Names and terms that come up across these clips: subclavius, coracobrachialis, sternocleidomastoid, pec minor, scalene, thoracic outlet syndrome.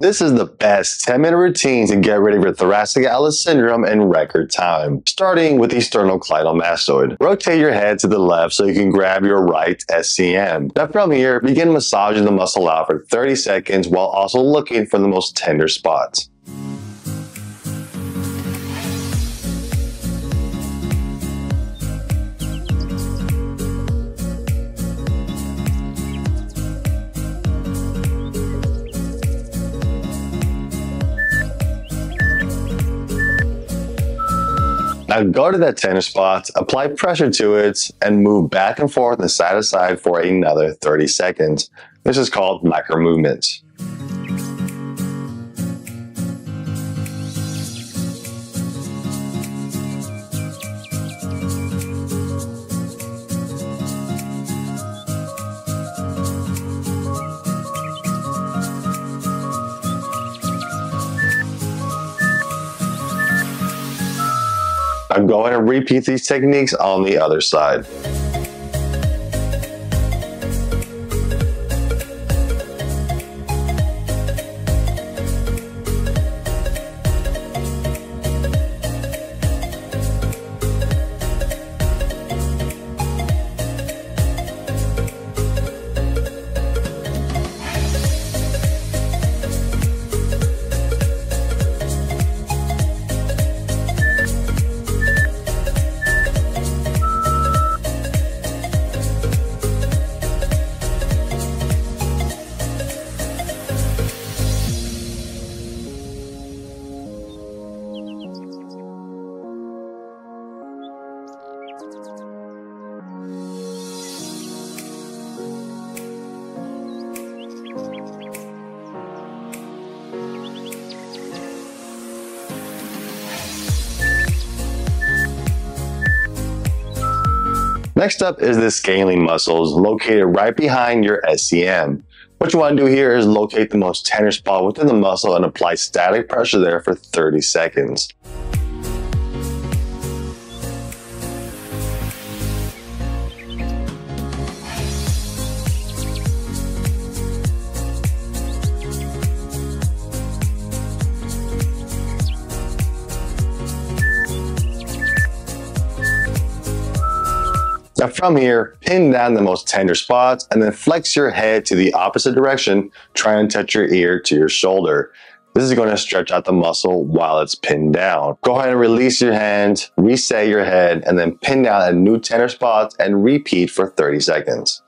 This is the best 10-minute routine to get ready for thoracic outlet syndrome in record time, starting with the sternocleidomastoid. Rotate your head to the left so you can grab your right SCM. Now from here, begin massaging the muscle out for 30 seconds while also looking for the most tender spots. Now go to that tender spot, apply pressure to it, and move back and forth and side to side for another 30 seconds. This is called micro movements. I'm going to repeat these techniques on the other side. Next up is the scalene muscles located right behind your SCM. What you want to do here is locate the most tender spot within the muscle and apply static pressure there for 30 seconds. Now from here, pin down the most tender spots and then flex your head to the opposite direction, try and touch your ear to your shoulder. This is going to stretch out the muscle while it's pinned down. Go ahead and release your hand, reset your head, and then pin down a new tender spot and repeat for 30 seconds.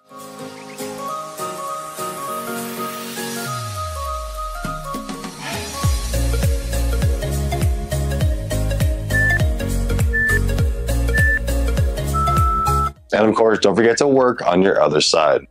And of course, don't forget to work on your other side.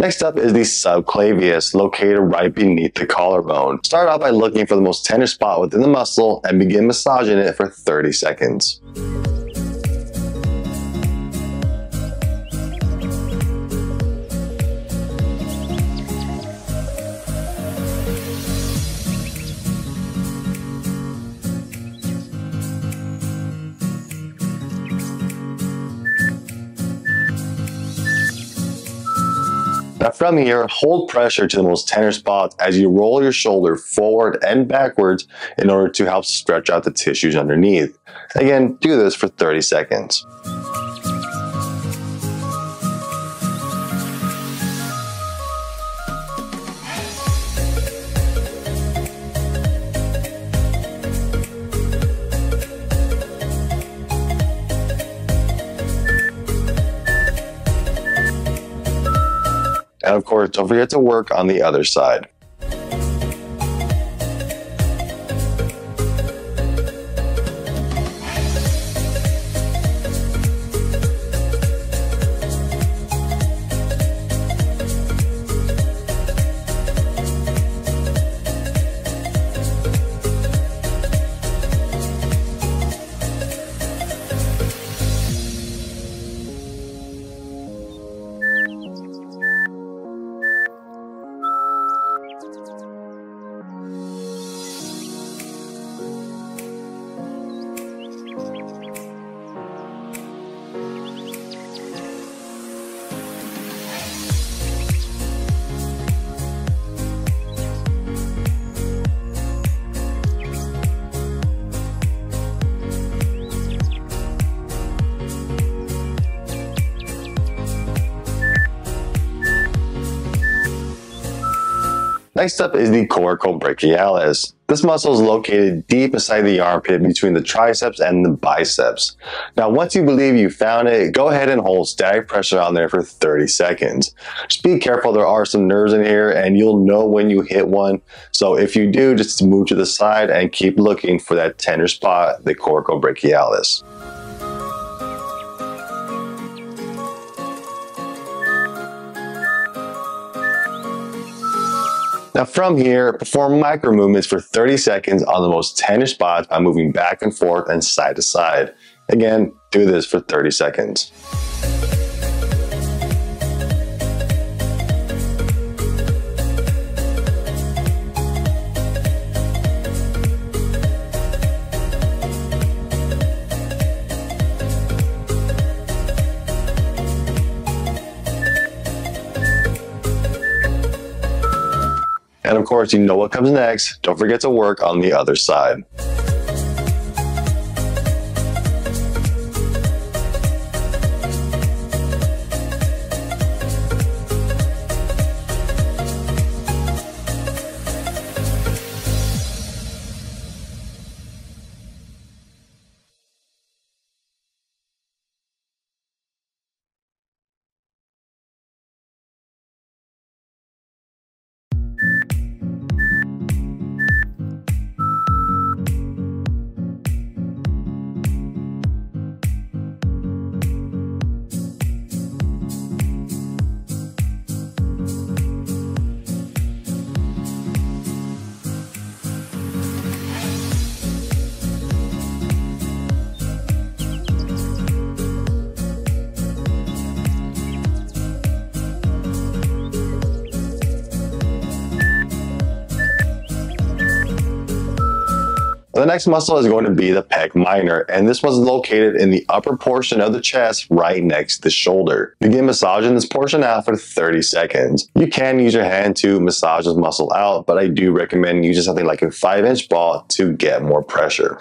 Next up is the subclavius, located right beneath the collarbone. Start off by looking for the most tender spot within the muscle and begin massaging it for 30 seconds. Now from here, hold pressure to the most tender spot as you roll your shoulder forward and backwards in order to help stretch out the tissues underneath. Again, do this for 30 seconds. And of course, don't forget to work on the other side. Next up is the coracobrachialis. This muscle is located deep beside the armpit between the triceps and the biceps. Now, once you believe you found it, go ahead and hold static pressure on there for 30 seconds. Just be careful, there are some nerves in here and you'll know when you hit one. So if you do, just move to the side and keep looking for that tender spot, the coracobrachialis. Now from here, perform micro movements for 30 seconds on the most tender spots by moving back and forth and side to side. Again, do this for 30 seconds. And of course, you know what comes next. Don't forget to work on the other side. The next muscle is going to be the pec minor, and this one's located in the upper portion of the chest right next to the shoulder. Begin massaging this portion out for 30 seconds. You can use your hand to massage this muscle out, but I do recommend using something like a 5-inch ball to get more pressure.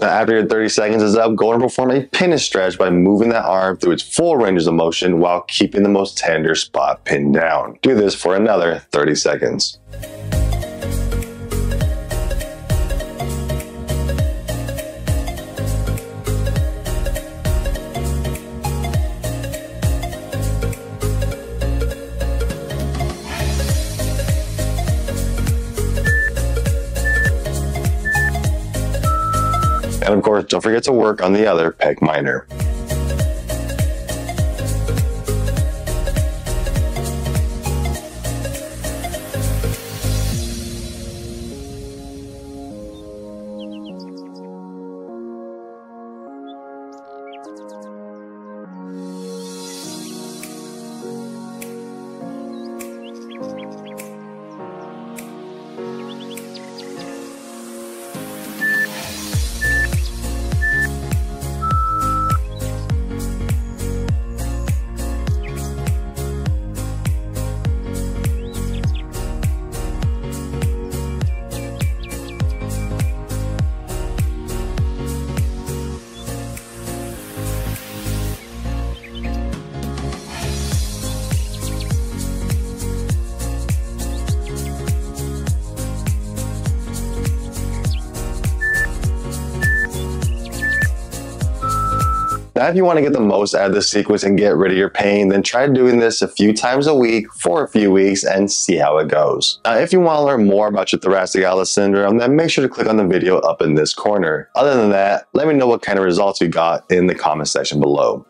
Now, after your 30 seconds is up, go and perform a pin stretch by moving that arm through its full ranges of motion while keeping the most tender spot pinned down. Do this for another 30 seconds. And of course, don't forget to work on the other pec minor. Now, if you want to get the most out of this sequence and get rid of your pain, then try doing this a few times a week for a few weeks and see how it goes. Now, if you want to learn more about your thoracic outlet syndrome, then make sure to click on the video up in this corner. Other than that, let me know what kind of results you got in the comment section below.